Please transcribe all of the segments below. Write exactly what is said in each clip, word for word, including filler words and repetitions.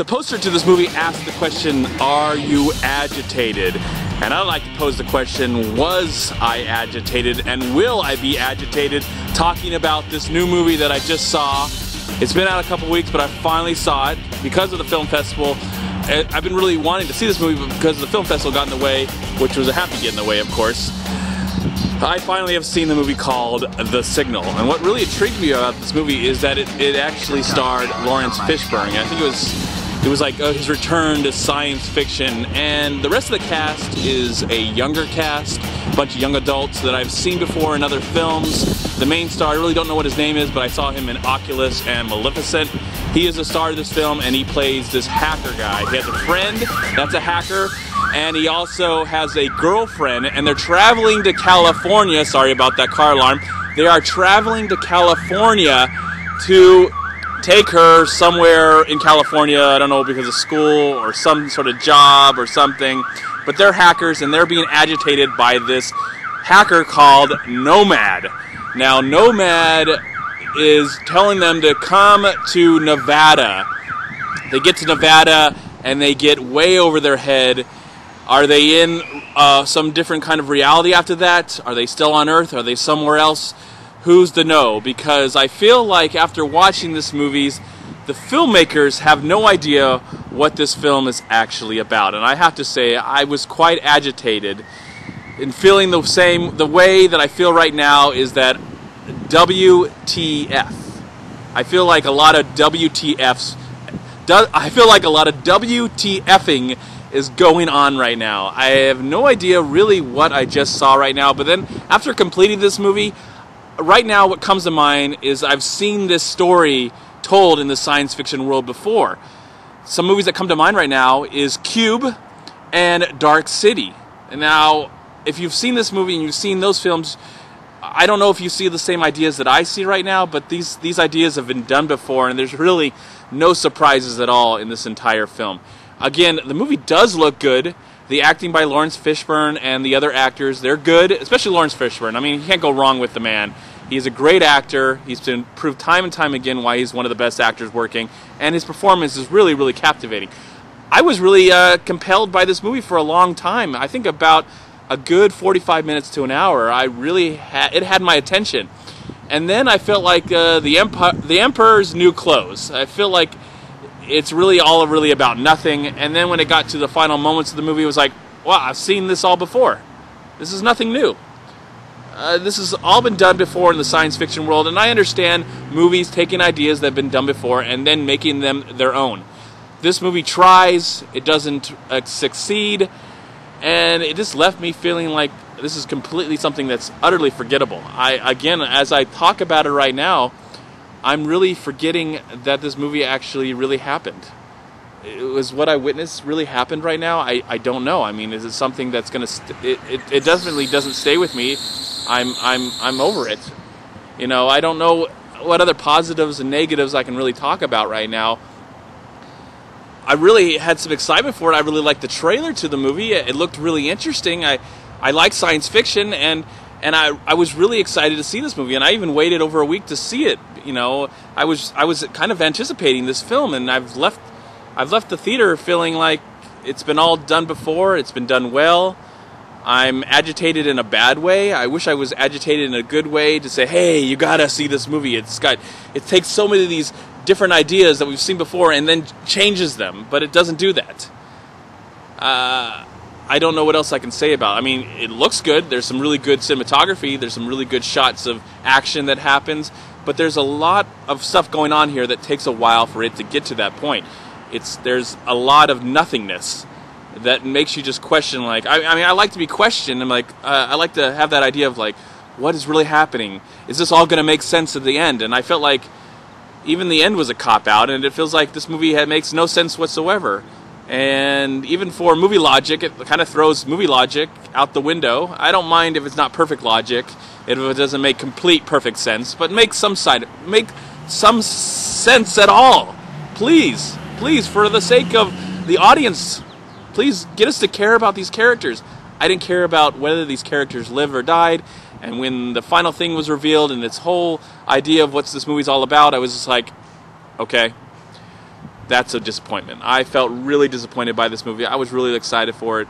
The poster to this movie asked the question, are you agitated? And I'd like to pose the question, was I agitated and will I be agitated talking about this new movie that I just saw? It's been out a couple weeks, but I finally saw it because of the film festival. I've been really wanting to see this movie, but because the film festival got in the way, which was a happy get in the way, of course. I finally have seen the movie called The Signal, and what really intrigued me about this movie is that it, it actually starred Laurence Fishburne. I think it was it was like uh, his return to science fiction, and the rest of the cast is a younger cast, a bunch of young adults that I've seen before in other films. The main star, I really don't know what his name is, but I saw him in Oculus and Maleficent. He is the star of this film, and he plays this hacker guy. He has a friend that's a hacker, and he also has a girlfriend, and they're traveling to California. Sorry about that car alarm. They are traveling to California to take her somewhere in California, I don't know, because of school or some sort of job or something. But they're hackers, and they're being agitated by this hacker called Nomad. Now, Nomad is telling them to come to Nevada. They get to Nevada, and they get way over their head. Are they in uh, some different kind of reality after that? Are they still on Earth? Are they somewhere else? Who's to know? Because I feel like after watching this movie, the filmmakers have no idea what this film is actually about. And I have to say, I was quite agitated in feeling the same, the way that I feel right now is that W T F. I feel like a lot of W T Fs, I feel like a lot of W T F-ing is going on right now. I have no idea really what I just saw right now, but then after completing this movie, right now what comes to mind is I've seen this story told in the science fiction world before. Some movies that come to mind right now is Cube and Dark City. Now, if you've seen this movie and you've seen those films, I don't know if you see the same ideas that I see right now, but these, these ideas have been done before, and there's really no surprises at all in this entire film. Again, the movie does look good. The acting by Laurence Fishburne and the other actors, they're good, especially Laurence Fishburne. I mean, you can't go wrong with the man. He's a great actor. He's been proved time and time again why he's one of the best actors working, and his performance is really, really captivating. I was really uh, compelled by this movie for a long time. I think about a good forty-five minutes to an hour. I really had, it had my attention. And then I felt like uh, the, Emperor, the Emperor's New Clothes. I feel like it's really all really about nothing, and then when it got to the final moments of the movie, it was like, wow, I've seen this all before. This is nothing new. Uh, this has all been done before in the science fiction world, and I understand movies taking ideas that have been done before and then making them their own. This movie tries, it doesn't uh, succeed, and it just left me feeling like this is completely something that's utterly forgettable. I, again, as I talk about it right now, I'm really forgetting that this movie actually really happened. It was what I witnessed really happened right now. I, I don't know. I mean, is it something that's going to... It, it, it definitely doesn't stay with me. I'm, I'm, I'm over it. You know, I don't know what other positives and negatives I can really talk about right now. I really had some excitement for it. I really liked the trailer to the movie. It looked really interesting. I, I like science fiction, and... And I, I was really excited to see this movie, and I even waited over a week to see it. You know, I was I was kind of anticipating this film, and I've left I've left the theater feeling like it's been all done before. It's been done well. I'm agitated in a bad way. I wish I was agitated in a good way to say, hey, you gotta see this movie. It's got it takes so many of these different ideas that we've seen before and then changes them, but it doesn't do that. Uh. I don't know what else I can say about it. I mean, it looks good. There's some really good cinematography. There's some really good shots of action that happens. But there's a lot of stuff going on here that takes a while for it to get to that point. It's There's a lot of nothingness that makes you just question, like... I, I mean, I like to be questioned. I'm like, uh, I like to have that idea of, like, what is really happening? Is this all going to make sense at the end? And I felt like even the end was a cop-out, and it feels like this movie had, makes no sense whatsoever. And even for movie logic, it kind of throws movie logic out the window. I don't mind if it's not perfect logic, if it doesn't make complete perfect sense, but make some side, make some sense at all. Please, please, for the sake of the audience, please get us to care about these characters. I didn't care about whether these characters lived or died, and when the final thing was revealed and its whole idea of what this movie's all about, I was just like, okay. that's a disappointment. I felt really disappointed by this movie. I was really excited for it.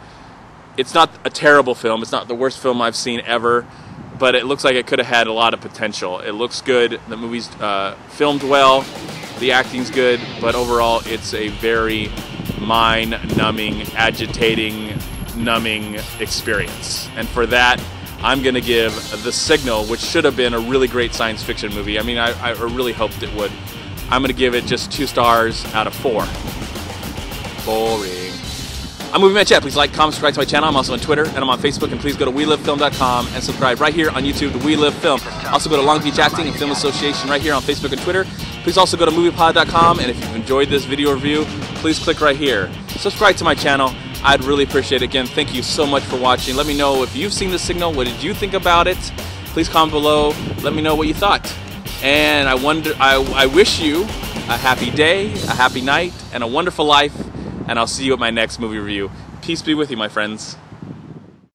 It's not a terrible film. It's not the worst film I've seen ever, but it looks like it could have had a lot of potential. It looks good. The movie's uh, filmed well. The acting's good, but overall, it's a very mind-numbing, agitating, numbing experience. And for that, I'm going to give The Signal, which should have been a really great science fiction movie. I mean, I, I really hoped it would. I'm going to give it just two stars out of four. Boring. I'm MovieManCHAD. Please like, comment, subscribe to my channel. I'm also on Twitter, and I'm on Facebook. And please go to we live film dot com and subscribe right here on YouTube to WeLiveFilm. Also go to Long Beach Acting and Film Association right here on Facebook and Twitter. Please also go to MoviePod dot com, and if you've enjoyed this video review, please click right here. Subscribe to my channel. I'd really appreciate it. Again, thank you so much for watching. Let me know if you've seen The Signal. What did you think about it? Please comment below. Let me know what you thought. And I wonder, I, I wish you a happy day, a happy night, and a wonderful life. And I'll see you at my next movie review. Peace be with you, my friends.